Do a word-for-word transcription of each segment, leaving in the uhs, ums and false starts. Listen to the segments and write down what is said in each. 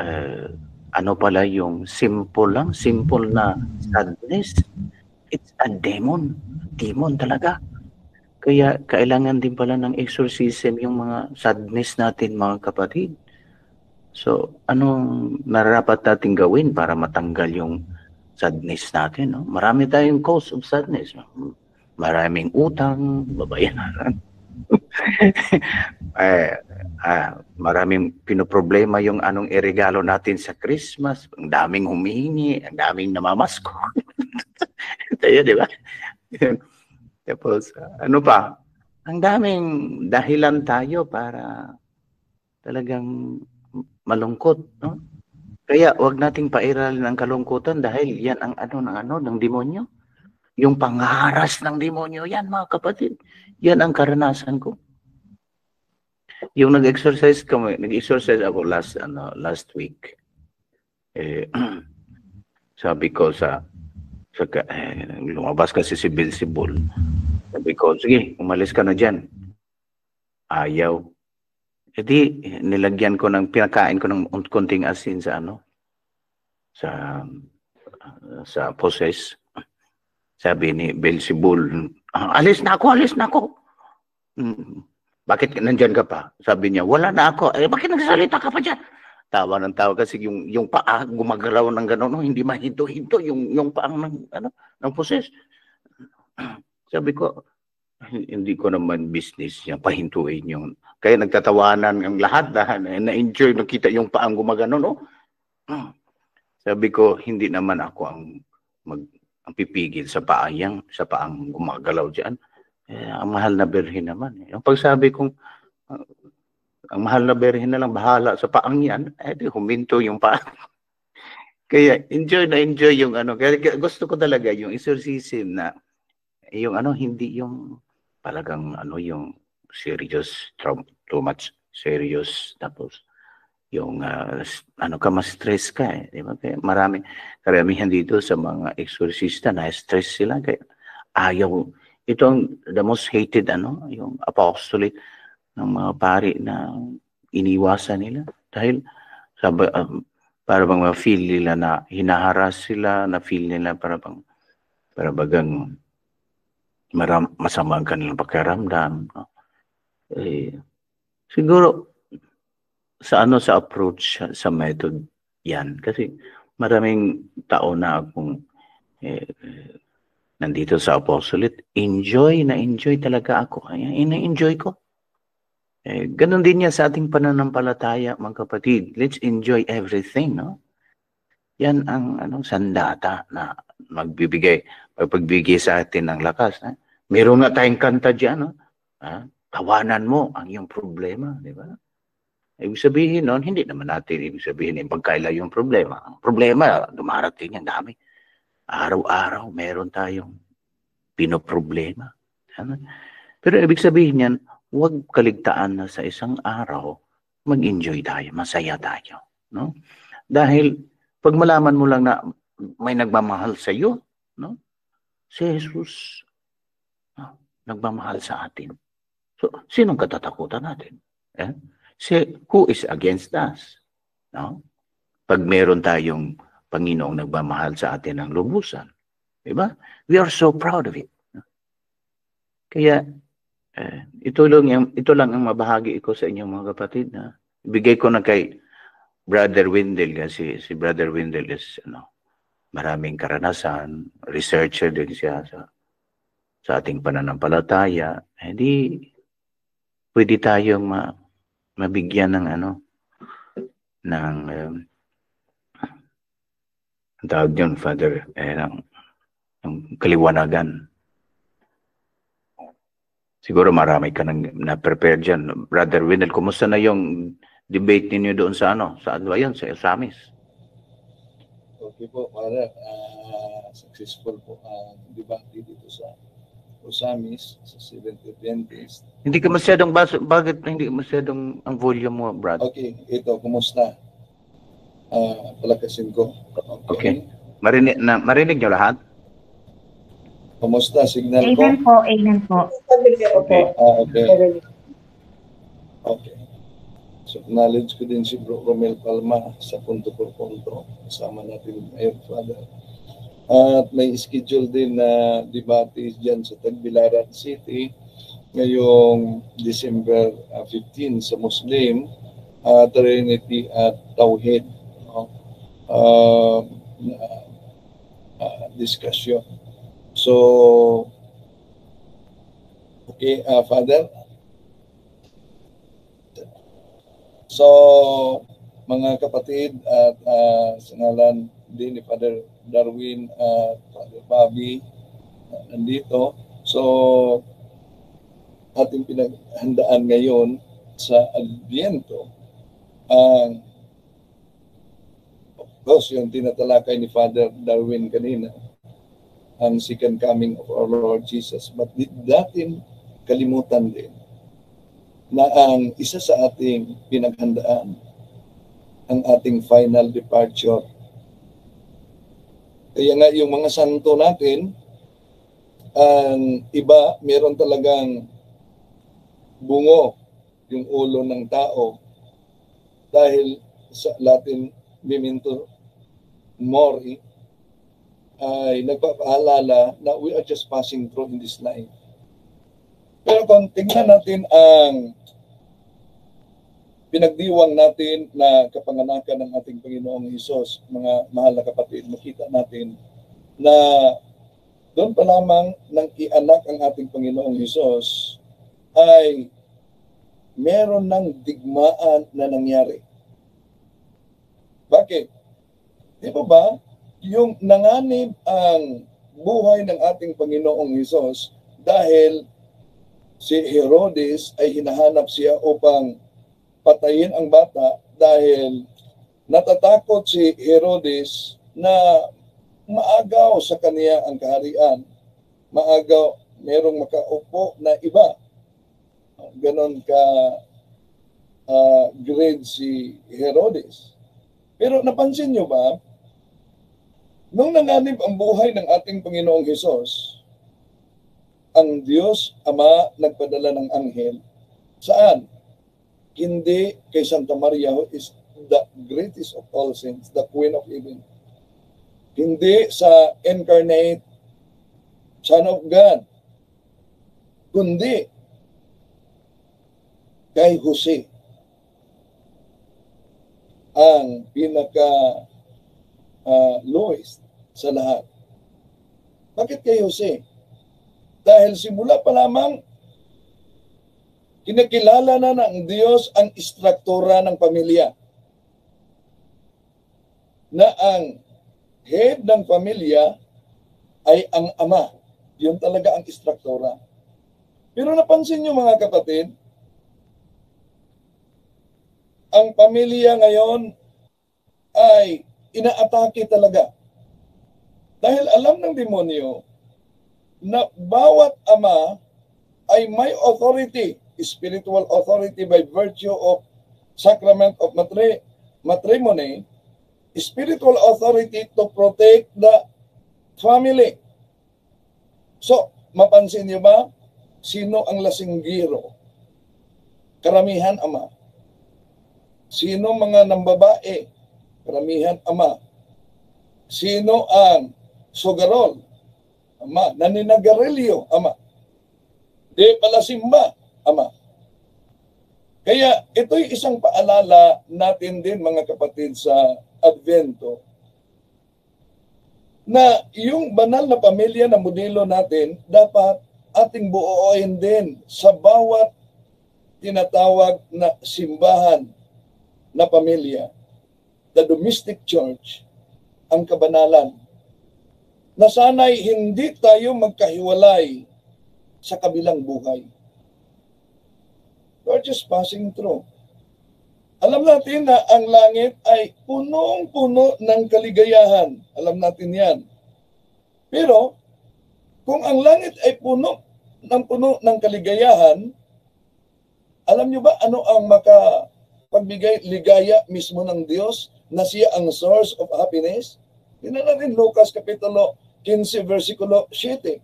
uh, ano pala yung simple lang, simple na sadness. It's a demon. Demon talaga. Kaya kailangan din pala ng exorcism yung mga sadness natin, mga kapatid. So, anong narapat natin gawin para matanggal yung sadness natin? No? Marami tayong cause of sadness. No? Maraming utang, babayaran. eh, ah, maraming pinoproblema yung anong iregalo natin sa Christmas. Ang daming humihingi, ang daming namamasko. Tayo, di ba? Tapos, ano pa? Ang daming dahilan tayo para talagang malungkot, no? Kaya wag nating pairalin ang kalungkutan dahil yan ang ano ng ano ng demonyo. Yung pangaras ng demonyo yan, mga kapatid. Yan ang karanasan ko. Yung nag-exercise kami, nag-exercise ako last ano last week. Eh, sabi ko sa sa eh, lumabas kasi si Bill Sibol. Sabi ko, sige, umalis ka na diyan. Ayaw. Edi nilagyan ko ng pinakain ko ng konting asin sa ano sa sa poses. Sabi ni Belzebul, alis na ako, alis na ako. Hmm. Bakit nandiyan ka pa? Sabi niya, wala na ako. Eh, bakit nagsalita ka pa diyan? Tawa ng tawa kasi yung yung paa gumagalaw ng gano'n, no? Hindi mahinto-hinto yung yung paang ng ano ng poses. Sabi ko, hindi ko naman business niya pahintuin yung kaya nagtatawanan ang lahat dahil na-enjoy nakita yung paang gumagano, no? Sabi ko, hindi naman ako ang mag ang pipigil sa paayang sa paang gumagalaw diyan. Eh, ang mahal na berhen naman eh. Ang pagsabi kong uh, ang mahal na berhen na lang bahala sa paang yan, eh di huminto yung paang. Kaya enjoy na enjoy yung ano. Kaya gusto ko talaga yung exorcism na yung ano hindi yung talagang ano yung serious, too much serious, tapos yung uh, ano ka, ma-stress ka eh, di ba? Kaya marami, karamihan dito sa mga exorcista na stress sila kaya ayaw. Ito ang the most hated ano, yung apostolate ng mga pari na iniwasan nila dahil sabi, um, para bang ma-feel nila na hinaharas sila, na-feel nila para bang para bagang maram, masama ang kanilang pakiramdam, no? Eh, siguro sa ano sa approach sa method yan kasi maraming taon na akong eh, nandito sa apostolate, enjoy na enjoy talaga ako, kaya ina-enjoy ko eh, ganun din yan sa ating pananampalataya, mga kapatid. Let's enjoy everything, no? Yan ang ano sandata na magbibigay pagbigay sa atin ng lakas, eh? Meron na tayong kanta diyan, no? Ha? Tawanan mo ang iyong problema, di ba? Ibig sabihin noon, hindi naman natin ibig sabihin yung pagkaila yung problema. Ang problema, dumarating yan, dami. Araw-araw, meron tayong pinoproblema. Pero ibig sabihin yan, huwag kaligtaan na sa isang araw, mag-enjoy tayo, masaya tayo, no? Dahil, pag malaman mo lang na may nagmamahal sa iyo, no? Si Jesus, no? Nagmamahal sa atin. So, sinong katatakutan natin? Eh? Si, who is against us? No? Pag meron tayong Panginoong nagmamahal sa atin ng lubusan. Diba? We are so proud of it. No? Kaya, eh, ito, lang yung, ito lang ang mabahagi ko sa inyo, mga kapatid. Na ibigay ko na kay Brother Wendell. Kasi si Brother Wendell is ano, maraming karanasan. Researcher din siya sa, sa ating pananampalataya. Hindi... Eh, pwede tayong ma mabigyan ng ano ng um, tawag yun, Father, eh, ng, ng kaliwanagan. Siguro marami ka nang na-prepare dyan. Brother Wendell, kumusta na yung debate ninyo doon sa ano? Saan ba yun? Sa Asamis? Okay po, Father. Uh, successful po ang uh, debate dito sa Asamis, sa seventy-twentieth. Hindi ka masyadong, baso, bakit hindi masyadong ang volume mo, brad? Okay, ito, kumusta? Uh, palakasin ko. Okay. Okay. Marinig, na, marinig nyo lahat? Kumusta, signal ko? Amen po, amen po. Okay. Ah, okay. Okay. So, So, acknowledge ko din si Bro Romel Palma sa Punto por Punto. Kasama natin ngayon, Father. At may schedule din na debate dyan sa Tagbilaran City ngayong December fifteenth sa Muslim, uh, Trinity at Tawhid. No? Uh, uh, uh, discussion. So, okay, uh, Father. So, mga kapatid at uh, sa ngalan din ni Father Darwin at Father Bobby uh, nandito. So, ating pinaghandaan ngayon sa Adviento ang uh, of course, yung tinatalakay ni Father Darwin kanina, ang second coming of our Lord Jesus. But did natin kalimutan din na ang isa sa ating pinaghandaan, ang ating final departure. Kaya nga yung mga santo natin, ang iba meron talagang bungo yung ulo ng tao dahil sa Latin memento mori ay nagpapaalala na we are just passing through in this life. Pero kung tingnan natin ang pinagdiwang natin na kapanganakan ng ating Panginoong Hesus, mga mahal na kapatid, makita natin na doon pa lamang nang ianak ang ating Panginoong Hesus ay meron ng digmaan na nangyari. Bakit? Di ba ba yung nanganib ang buhay ng ating Panginoong Hesus dahil si Herodes ay hinahanap siya upang patayin ang bata dahil natatakot si Herodes na maagaw sa kaniya ang kaharian. Maagaw, merong makaupo na iba. Ganon ka uh, grade si Herodes. Pero napansin nyo ba, nung nanganib ang buhay ng ating Panginoong Hesus, ang Diyos Ama nagpadala ng anghel. Saan? Hindi kay Santa Maria, who is the greatest of all saints, the Queen of Heaven. Hindi sa incarnate Son of God, kundi kay Jose, ang pinaka uh, lowest sa lahat. Bakit kay Jose? Dahil simula pa lamang, kinakilala na ng Diyos ang istruktura ng pamilya. Na ang head ng pamilya ay ang ama. Yun talaga ang istruktura. Pero napansin nyo mga kapatid, ang pamilya ngayon ay inaatake talaga. Dahil alam ng demonyo, na bawat ama ay may authority, spiritual authority by virtue of sacrament of matri- matrimony, spiritual authority to protect the family. So, mapansin niyo ba, sino ang lasinggiro? Karamihan ama. Sino mga nambabae? Karamihan ama. Sino ang sugarol? Ama, naninagarelyo, ama. De palasimba, ama. Kaya ito'y isang paalala natin din mga kapatid sa Advento na yung banal na pamilya na modelo natin dapat ating buuin din sa bawat tinatawag na simbahan na pamilya, the domestic church, ang kabanalan. Na sana'y hindi tayo magkahiwalay sa kabilang buhay. We're just passing through. Alam natin na ang langit ay punong-puno ng kaligayahan. Alam natin yan. Pero, kung ang langit ay puno ng puno ng kaligayahan, alam nyo ba ano ang makapagbigay ligaya mismo ng Diyos na siya ang source of happiness? Tingnan natin Lucas Kapitulo fifteen, versikulo seven.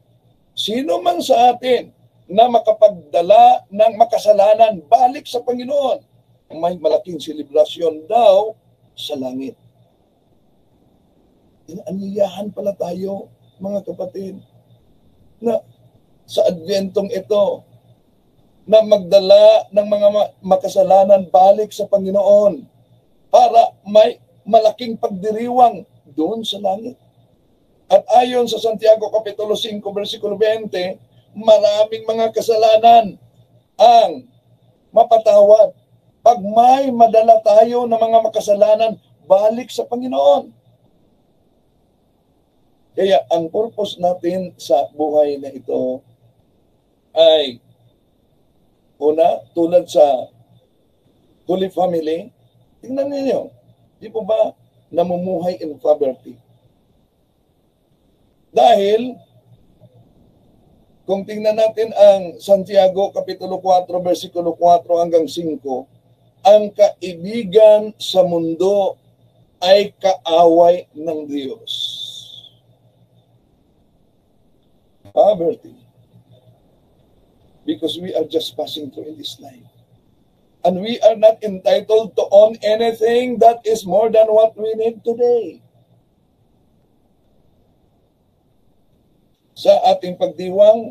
Sino man sa atin na makapagdala ng makasalanan balik sa Panginoon may malaking selebrasyon daw sa langit. Inaanyayahan pala tayo, mga kapatid, na sa Adventong ito, na magdala ng mga makasalanan balik sa Panginoon para may malaking pagdiriwang doon sa langit. At ayon sa Santiago Kapitulo five, versikulo twenty, maraming mga kasalanan ang mapatawad pag may madala tayo ng mga makasalanan balik sa Panginoon. Kaya ang purpose natin sa buhay na ito ay una, tulad sa Holy Family, tingnan ninyo, di po ba namumuhay in poverty? Dahil, kung tingnan natin ang Santiago Kapitulo four, versikulo four hanggang five, ang kaibigan sa mundo ay kaaway ng Diyos. Poverty. Because we are just passing through in this life. And we are not entitled to own anything that is more than what we need today. Sa ating pagdiwang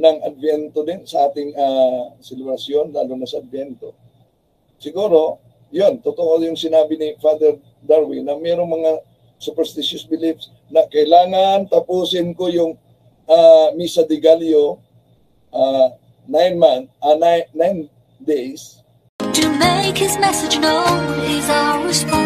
ng Advento din, sa ating uh, celebration, lalo na sa Advento, siguro, yun, totoo yung sinabi ni Father Darwin na mayroong mga superstitious beliefs na kailangan tapusin ko yung uh, Misa de Gallo Uh, nine months, uh, nine, nine days. To make his message known, he's our response.